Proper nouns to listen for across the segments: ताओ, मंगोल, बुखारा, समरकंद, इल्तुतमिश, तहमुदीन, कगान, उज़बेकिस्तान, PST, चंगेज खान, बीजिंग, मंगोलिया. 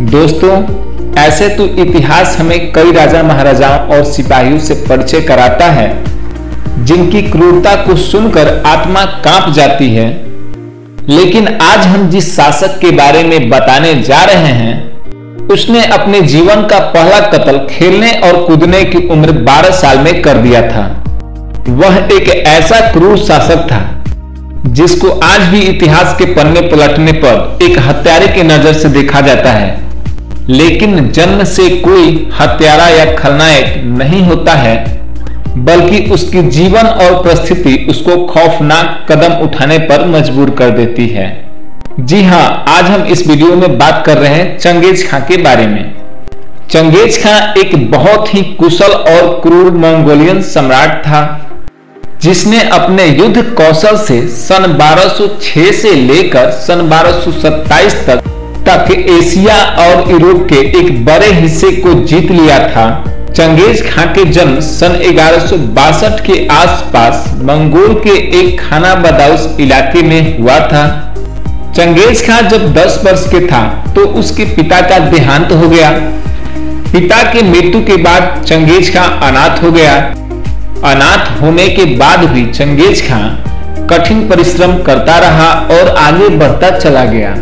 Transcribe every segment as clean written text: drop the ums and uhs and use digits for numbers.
दोस्तों ऐसे तो इतिहास हमें कई राजा महाराजाओं और सिपाहियों से परिचय कराता है जिनकी क्रूरता को सुनकर आत्मा कांप जाती है। लेकिन आज हम जिस शासक के बारे में बताने जा रहे हैं उसने अपने जीवन का पहला कत्ल खेलने और कूदने की उम्र 12 साल में कर दिया था। वह एक ऐसा क्रूर शासक था जिसको आज भी इतिहास के पन्ने पलटने पर एक हत्यारे की नजर से देखा जाता है। लेकिन जन्म से कोई हत्यारा या खलनायक नहीं होता है, बल्कि उसकी जीवन और परिस्थिति उसको खौफनाक कदम उठाने पर मजबूर कर देती है। जी हाँ, आज हम इस वीडियो में बात कर रहे हैं चंगेज खान के बारे में। चंगेज खान एक बहुत ही कुशल और क्रूर मंगोलियन सम्राट था जिसने अपने युद्ध कौशल से सन 1206 से लेकर सन 1227 तक एशिया और यूरोप के एक बड़े हिस्से को जीत लिया था। चंगेज खान के जन्म सन 1162 के आसपास मंगोल के एक खाना बदाउस इलाके में हुआ था। चंगेज खान जब 10 वर्ष के था तो उसके पिता का देहांत हो गया। पिता के मृत्यु के बाद चंगेज खान अनाथ हो गया। अनाथ होने के बाद भी चंगेज खान कठिन परिश्रम करता रहा और आगे बढ़ता चला गया।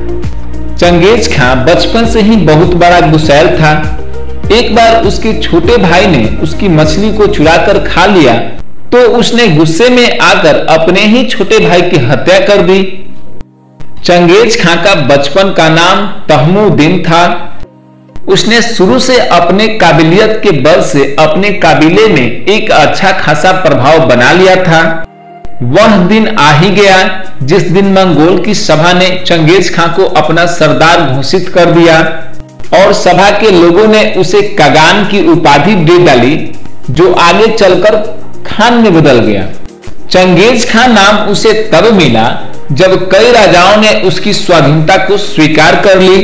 चंगेज खान बचपन से ही बहुत बड़ा गुस्सैल था। एक बार उसके छोटे भाई ने उसकी मछली को चुराकर खा लिया तो उसने गुस्से में आकर अपने ही छोटे भाई की हत्या कर दी। चंगेज खान का बचपन का नाम तहमुदीन था। उसने शुरू से अपने काबिलियत के बल से अपने काबिले में एक अच्छा खासा प्रभाव बना लिया था। वह दिन आ ही गया जिस दिन मंगोल की सभा ने चंगेज खान को अपना सरदार घोषित कर दिया और सभा के लोगों ने उसे कगान की उपाधि दे डाली, जो आगे चलकर खान में बदल गया। चंगेज खान नाम उसे तब मिला जब कई राजाओं ने उसकी स्वाधीनता को स्वीकार कर ली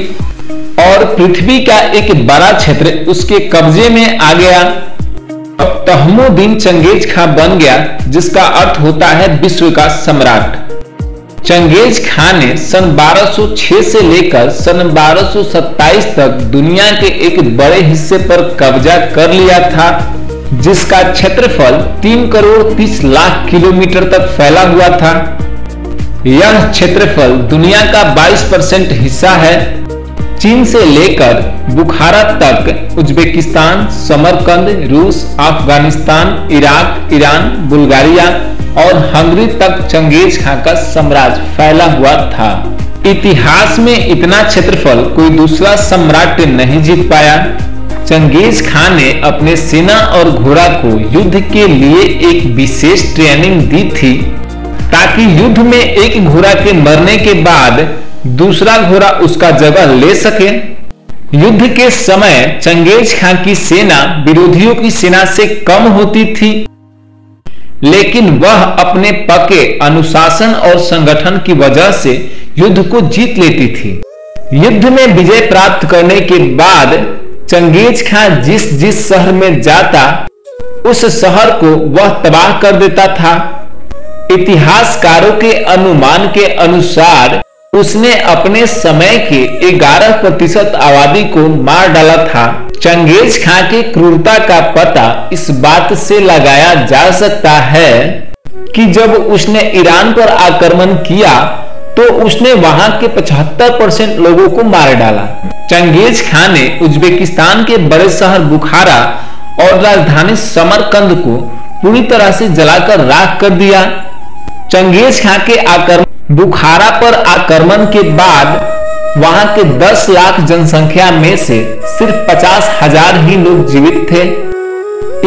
और पृथ्वी का एक बड़ा क्षेत्र उसके कब्जे में आ गया। अब तहमुदीन चंगेज खान बन गया, जिसका अर्थ होता है विश्व का सम्राट। चंगेज खान ने सन 1206 से लेकर सन 1227 तक दुनिया के एक बड़े हिस्से पर कब्जा कर लिया था, जिसका क्षेत्रफल 3,30,00,000 किलोमीटर तक फैला हुआ था। यह क्षेत्रफल दुनिया का 22% हिस्सा है। चीन से लेकर बुखारा तक, उज़बेकिस्तान, समरकंद, रूस, अफगानिस्तान, इराक, ईरान, बुल्गारिया और हंगरी तक चंगेज खान का साम्राज्य फैला हुआ था। इतिहास में इतना क्षेत्रफल कोई दूसरा सम्राट नहीं जीत पाया। चंगेज खान ने अपने सेना और घोड़ा को युद्ध के लिए एक विशेष ट्रेनिंग दी थी ताकि युद्ध में एक घोड़ा के मरने के बाद दूसरा घोड़ा उसका जगह ले सके। युद्ध के समय चंगेज खान की सेना विरोधियों की सेना से कम होती थी, लेकिन वह अपने पक्के अनुशासन और संगठन की वजह से युद्ध को जीत लेती थी। युद्ध में विजय प्राप्त करने के बाद चंगेज खान जिस शहर में जाता उस शहर को वह तबाह कर देता था। इतिहासकारों के अनुमान के अनुसार उसने अपने समय के 11% आबादी को मार डाला था। चंगेज खान की क्रूरता का पता इस बात से लगाया जा सकता है कि जब उसने ईरान पर आक्रमण किया तो उसने वहां के 75% लोगों को मार डाला। चंगेज खान ने उज़बेकिस्तान के बड़े शहर बुखारा और राजधानी समरकंद को पूरी तरह से जलाकर राख कर दिया। चंगेज खान के आक्रमण बुखारा पर आक्रमण के बाद वहां के 10 लाख जनसंख्या में से सिर्फ 50,000 ही लोग जीवित थे।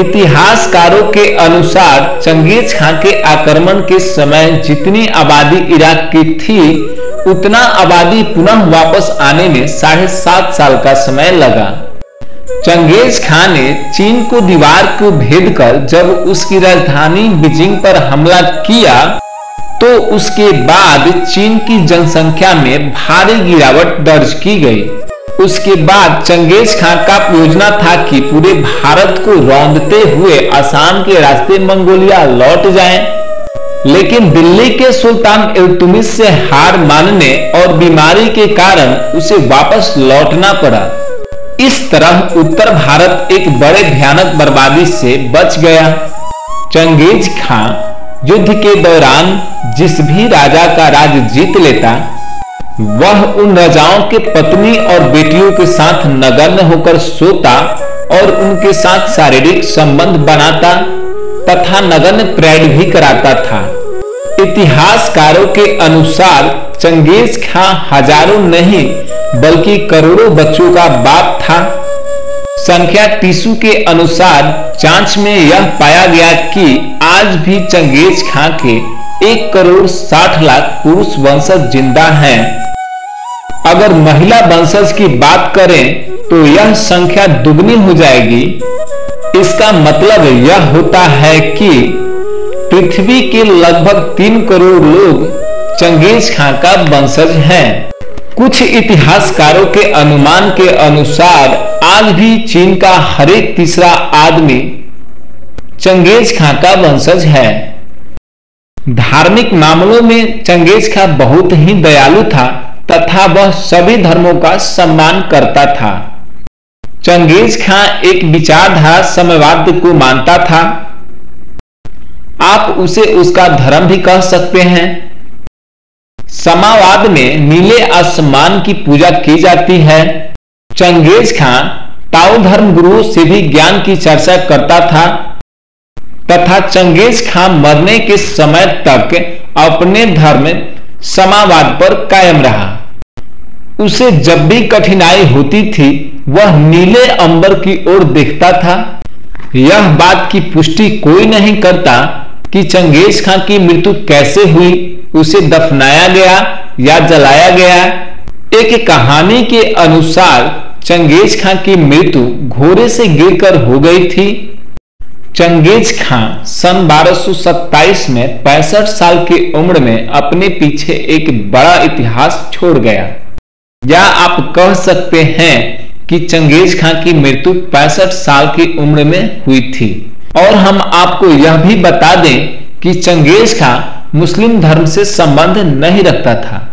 इतिहासकारों के अनुसार चंगेज खान के आक्रमण के समय जितनी आबादी इराक की थी उतना आबादी पुनः वापस आने में 7.5 साल का समय लगा। चंगेज खान ने चीन को दीवार को भेदकर जब उसकी राजधानी बीजिंग पर हमला किया तो उसके बाद चीन की जनसंख्या में भारी गिरावट दर्ज की गई। उसके बाद चंगेज खान का योजना था कि पूरे भारत को रौंदते हुए आसाम के रास्ते मंगोलिया लौट जाएं। लेकिन दिल्ली के सुल्तान इल्तुतमिश से हार मानने और बीमारी के कारण उसे वापस लौटना पड़ा। इस तरह उत्तर भारत एक बड़े भयानक बर्बादी से बच गया। चंगेज खान युद्ध के दौरान जिस भी राजा का राज जीत लेता, वह उन राजाओं के पत्नी और बेटियों के साथ नग्न होकर सोता और उनके साथ शारीरिक संबंध बनाता तथा नग्न परेड भी कराता था। इतिहासकारों के अनुसार चंगेज खां हजारों नहीं बल्कि करोड़ों बच्चों का बाप था। संख्या टीसू के अनुसार जांच में यह पाया गया कि आज भी चंगेज खां के 1,60,00,000 पुरुष वंशज जिंदा हैं। अगर महिला वंशज की बात करें तो यह संख्या दुगनी हो जाएगी। इसका मतलब यह होता है कि पृथ्वी के लगभग 3 करोड़ लोग चंगेज खां का वंशज हैं। कुछ इतिहासकारों के अनुमान के अनुसार आज भी चीन का हर एक तीसरा आदमी चंगेज खां का वंशज है। धार्मिक मामलों में चंगेज खां बहुत ही दयालु था तथा वह सभी धर्मों का सम्मान करता था। चंगेज खां एक विचारधारा साम्यवाद को मानता था। आप उसे उसका धर्म भी कह सकते हैं। साम्यवाद में नीले आसमान की पूजा की जाती है। चंगेज खां ताओ धर्म गुरुओं से भी ज्ञान की चर्चा करता था तथा चंगेज खां मरने के समय तक अपने धर्म साम्यवाद पर कायम रहा। उसे जब भी कठिनाई होती थी वह नीले अंबर की ओर देखता था। यह बात की पुष्टि कोई नहीं करता कि चंगेज खां की मृत्यु कैसे हुई, उसे दफनाया गया या जलाया गया। एक कहानी के अनुसार चंगेज खां की मृत्यु घोड़े से गिरकर हो गई थी। चंगेज खां सन 1227 में 65 साल की उम्र में अपने पीछे एक बड़ा इतिहास छोड़ गया, या आप कह सकते हैं कि चंगेज खां की मृत्यु 65 साल की उम्र में हुई थी। और हम आपको यह भी बता दें कि चंगेज खां मुस्लिम धर्म से संबंध नहीं रखता था।